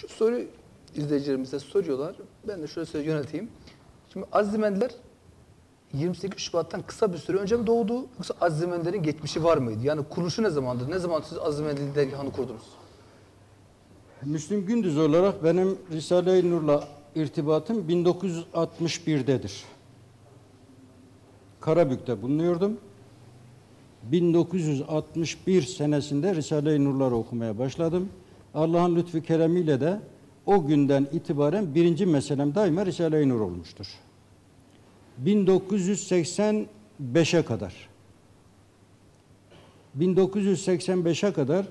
Şu soru izleyicilerimize soruyorlar. Ben de şöyle yönelteyim. Şimdi Aczmendiler 28 Şubat'tan kısa bir süre önce mi doğdu? Yoksa Aczmendilerin geçmişi var mıydı? Yani kuruluşu ne zamandır? Ne zaman siz Aczmendi Dergâhı'nı kurdunuz? Müslim Gündüz olarak benim Risale-i Nur'la irtibatım 1961'dedir. Karabük'te bulunuyordum. 1961 senesinde Risale-i Nur'ları okumaya başladım. Allah'ın lütfü keremiyle de o günden itibaren birinci meselem daima Risale-i Nur olmuştur. 1985'e kadar. 1985'e kadar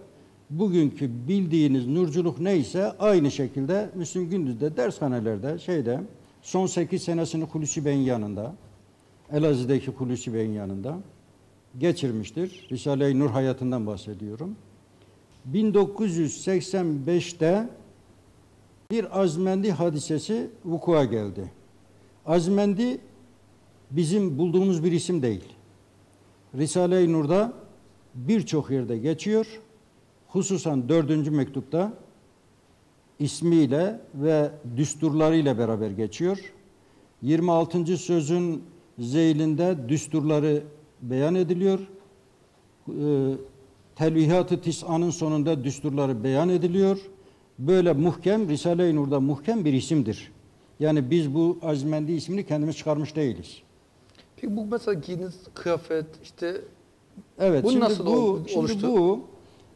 bugünkü bildiğiniz nurculuk neyse aynı şekilde Müslim Gündüz'de dershanelerde son 8 senesini Hulusi Bey'in yanında, Elazığ'daki Hulusi Bey'in yanında geçirmiştir. Risale-i Nur hayatından bahsediyorum. 1985'te bir Aczmendi hadisesi vuku'a geldi. Aczmendi bizim bulduğumuz bir isim değil. Risale-i Nur'da birçok yerde geçiyor. Hususan 4. mektupta ismiyle ve düsturlarıyla beraber geçiyor. 26. sözün zeylinde düsturları beyan ediliyor. Telvihat-ı Tis'anın sonunda düsturları beyan ediliyor. Böyle muhkem, Risale-i Nur'da muhkem bir isimdir. Yani biz bu Aczmendi ismini kendimiz çıkarmış değiliz. Peki bu mesela giyiniz, kıyafet, evet, bu nasıl oluştu? Şimdi bu,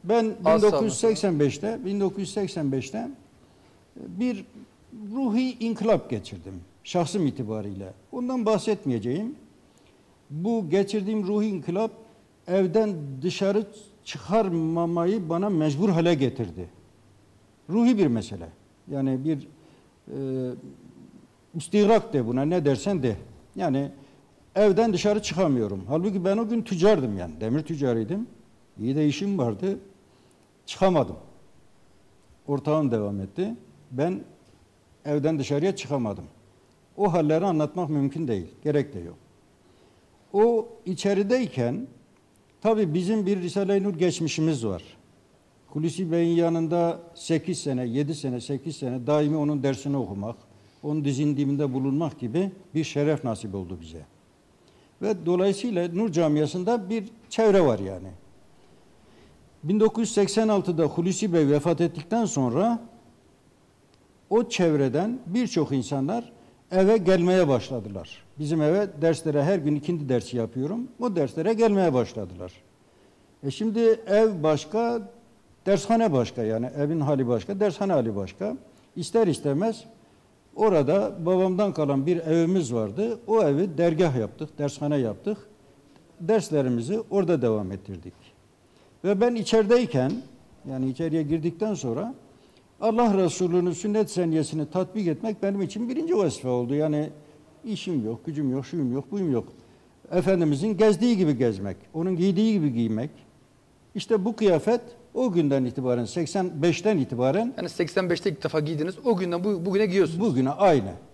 ben 1985'te bir ruhi inkılap geçirdim şahsım itibariyle. Ondan bahsetmeyeceğim. Bu geçirdiğim ruhi inkılap evden dışarı çıkarmamayı bana mecbur hale getirdi. Ruhi bir mesele. Yani bir istihrak de buna, ne dersen de. Yani evden dışarı çıkamıyorum. Halbuki ben o gün tüccardım yani. Demir tüccarıydım. İyi de işim vardı. Çıkamadım. Ortağım devam etti. Ben evden dışarıya çıkamadım. O halleri anlatmak mümkün değil. Gerek de yok. O içerideyken tabii bizim bir Risale-i Nur geçmişimiz var. Hulusi Bey'in yanında 8 sene, 7 sene, 8 sene daimi onun dersini okumak, onun dizindiminde bulunmak gibi bir şeref nasip oldu bize. Ve dolayısıyla Nur camiasında bir çevre var yani. 1986'da Hulusi Bey vefat ettikten sonra o çevreden birçok insanlar eve gelmeye başladılar. Bizim eve derslere, her gün ikindi dersi yapıyorum. O derslere gelmeye başladılar. Şimdi ev başka, dershane başka, yani evin hali başka, dershane hali başka. İster istemez orada babamdan kalan bir evimiz vardı. O evi dergah yaptık, dershane yaptık. Derslerimizi orada devam ettirdik. Ve ben içerideyken, yani içeriye girdikten sonra Allah Resulü'nün sünnet seniyesini tatbik etmek benim için birinci vazife oldu. Yani işim yok, gücüm yok, şuyum yok, buyum yok. Efendimizin gezdiği gibi gezmek, onun giydiği gibi giymek. İşte bu kıyafet o günden itibaren, 85'ten itibaren. Yani 85'te ilk defa giydiniz, o günden bugüne giyiyorsunuz. Bugüne aynı.